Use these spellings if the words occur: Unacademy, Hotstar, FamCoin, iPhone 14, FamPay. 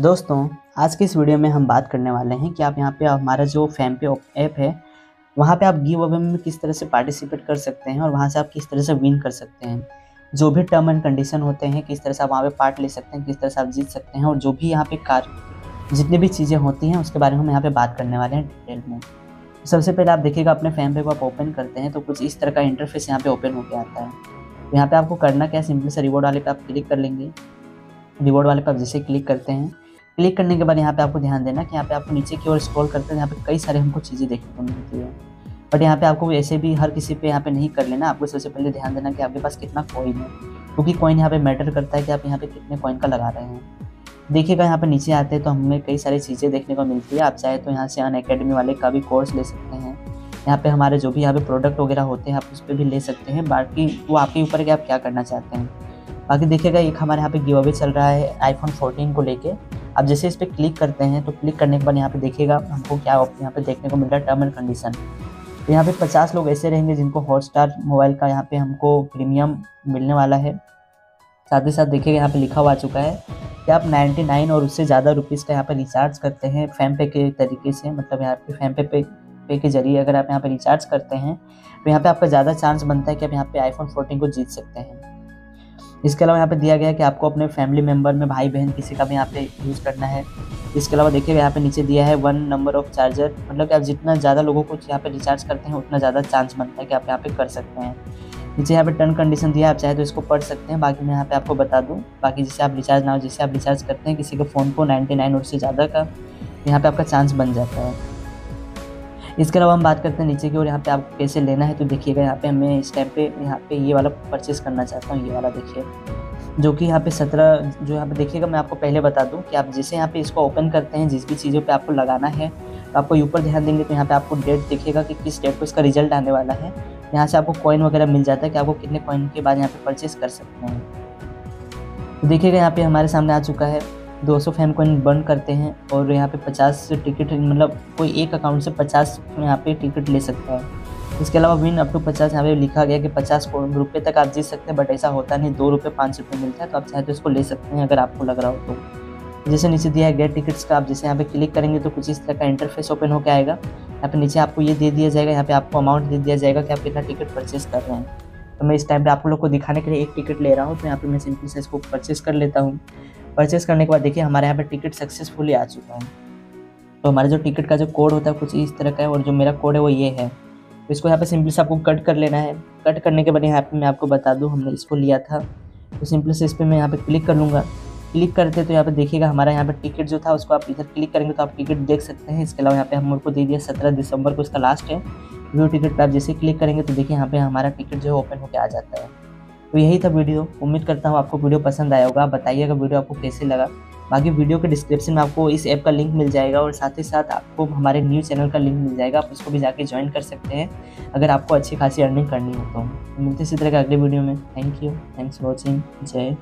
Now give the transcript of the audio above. दोस्तों आज के इस वीडियो में हम बात करने वाले हैं कि आप यहाँ पे हमारा जो FamPay ऐप है वहाँ पे आप गिव अवे में किस तरह से पार्टिसिपेट कर सकते हैं और वहाँ से आप किस तरह से विन कर सकते हैं। जो भी टर्म एंड कंडीशन होते हैं किस तरह से आप वहाँ पे पार्ट ले सकते हैं, किस तरह से आप जीत सकते हैं और जो भी यहाँ पे जितनी भी चीज़ें होती हैं उसके बारे में हम यहाँ पर बात करने वाले हैं डिटेल में। सबसे पहले आप देखिएगा अपने FamPay को आप ओपन करते हैं तो कुछ इस तरह का इंटरफेस यहाँ पर ओपन होकर आता है। यहाँ पर आपको करना क्या है, सिंपली से रिवॉर्ड वाले पर आप क्लिक कर लेंगे। रिवॉर्ड वाले पर आप जैसे क्लिक करते हैं, क्लिक करने के बाद यहाँ पे आपको ध्यान देना कि यहाँ पे आपको नीचे की ओर स्क्रॉल करते हैं, यहाँ पे कई सारे हमको चीज़ें देखने को मिलती है। बट यहाँ पे आपको ऐसे भी हर किसी पे यहाँ पे नहीं कर लेना, आपको सबसे पहले ध्यान देना कि आपके पास कितना कॉइन है, क्योंकि कॉइन यहाँ पे मैटर करता है कि आप यहाँ पे कितने कॉइन का लगा रहे हैं। देखिएगा यहाँ पर नीचे आते हैं तो हमें कई सारी चीज़ें देखने को मिलती है। आप चाहे तो यहाँ से Unacademy वाले का भी कोर्स ले सकते हैं, यहाँ पर हमारे जो भी यहाँ पे प्रोडक्ट वगैरह होते हैं आप उस पर भी ले सकते हैं। बाकी वो आपके ऊपर कि आप क्या करना चाहते हैं। बाकी देखिएगा एक हमारे यहाँ पे गिव अवे चल रहा है iPhone 14 को लेके। आप जैसे इस पर क्लिक करते हैं तो क्लिक करने के बाद यहाँ पे देखिएगा हमको क्या यहाँ पे देखने को मिल रहा है, टर्म एंड कंडीशन। तो यहाँ पे 50 लोग ऐसे रहेंगे जिनको हॉटस्टार मोबाइल का यहाँ पे हमको प्रीमियम मिलने वाला है। साथ ही साथ देखिएगा यहाँ पे लिखा हुआ आ चुका है कि आप 99 और उससे ज़्यादा रुपीज़ का यहाँ पर रिचार्ज करते हैं FamPay के तरीके से, मतलब यहाँ पे FamPay के जरिए अगर आप यहाँ पर रिचार्ज करते हैं तो यहाँ पर आपका ज़्यादा चांस बनता है कि आप यहाँ पर iPhone 14 को जीत सकते हैं। इसके अलावा यहाँ पे दिया गया है कि आपको अपने फैमिली मेम्बर में भाई बहन किसी का भी यहाँ पे यूज़ करना है। इसके अलावा देखिए यहाँ पे नीचे दिया है 1 नंबर ऑफ़ चार्जर, मतलब कि आप जितना ज़्यादा लोगों को यहाँ पे रिचार्ज करते हैं उतना ज़्यादा चांस बनता है कि आप यहाँ पे कर सकते हैं। नीचे यहाँ पे टर्म कंडीशन दिया है, आप चाहे तो इसको पढ़ सकते हैं। बाकी मैं यहाँ पर आपको बता दूँ, बाकी जिससे आप रिचार्ज ना हो, जिससे आप रिचार्ज करते हैं किसी के फ़ोन को 99 और से ज़्यादा का यहाँ पर आपका चांस बन जाता है। इसके अलावा हम बात करते हैं नीचे की ओर यहाँ पे आपको कैसे लेना है। तो देखिएगा यहाँ पे हमें इस टाइम पे यहाँ पे ये वाला परचेस करना चाहता हूँ, ये वाला देखिए, जो कि यहाँ पे 17 जो यहाँ पे देखिएगा। मैं आपको पहले बता दूँ कि आप जैसे यहाँ पे इसको ओपन करते हैं जिस भी चीज़ों पे आपको लगाना है तो आपको ऊपर ध्यान देंगे तो यहाँ पर आपको डेट देखिएगा कि किस डेट को इसका रिजल्ट आने वाला है। यहाँ से आपको कॉइन वगैरह मिल जाता है कि आपको कितने कॉइन के बाद यहाँ पर परचेस कर सकते हैं। तो देखिएगा यहाँ पर हमारे सामने आ चुका है 200 FamCoin बर्न करते हैं और यहाँ पे 50 टिकट, मतलब कोई एक अकाउंट से 50 यहाँ पे टिकट ले सकता है। इसके अलावा विन अप टू 50 यहाँ पे लिखा गया कि 50 रुपये तक आप जीत सकते हैं, बट ऐसा होता नहीं, 2 रुपये 5 रुपये मिलता है। तो आप चाहे तो इसको ले सकते हैं अगर आपको लग रहा हो तो। जैसे नीचे दिया है गेट टिकट्स का, आप जैसे यहाँ पे क्लिक करेंगे तो कुछ इस तरह का इंटरफेस ओपन होकर आएगा। यहाँ पे नीचे आपको ये दे दिया जाएगा, यहाँ पे आपको अमाउंट दे दिया जाएगा कि आप कितना टिकट परचेस कर रहे हैं। तो मैं इस टाइम पर आप लोग को दिखाने के लिए एक टिकट ले रहा हूँ, तो यहाँ पर मैं सिंपली से इसको परचेस कर लेता हूँ। परचेस करने के बाद देखिए हमारे यहाँ पे टिकट सक्सेसफुली आ चुका है। तो हमारे जो टिकट का जो कोड होता है कुछ इस तरह का है और जो मेरा कोड है वो ये है। तो इसको यहाँ पे सिंपली से आपको कट कर लेना है। कट करने के बाद यहाँ पे मैं आपको बता दूँ हमने इसको लिया था, तो सिंपली से इस पर मैं यहाँ पे क्लिक कर लूँगा। क्लिक करते तो यहाँ पे देखिएगा हमारा यहाँ पे टिकट जो था उसको आप इधर क्लिक करेंगे तो आप टिकट देख सकते हैं। इसके अलावा यहाँ पे हम को दे दिया 17 दिसंबर को इसका लास्ट है। व्यू टिकट पर आप जैसे क्लिक करेंगे तो देखिए यहाँ पे हमारा टिकट जो है ओपन होकर आ जाता है। तो यही था वीडियो, उम्मीद करता हूँ आपको वीडियो पसंद आया होगा। बताइएगा वीडियो आपको कैसे लगा। बाकी वीडियो के डिस्क्रिप्शन में आपको इस ऐप का लिंक मिल जाएगा और साथ ही साथ आपको हमारे न्यूज़ चैनल का लिंक मिल जाएगा, आप उसको भी जाके ज्वाइन कर सकते हैं अगर आपको अच्छी खासी अर्निंग करनी हो तो। मिलते इसी तरह के अगले वीडियो में। Thank you, thanks for watching, जय।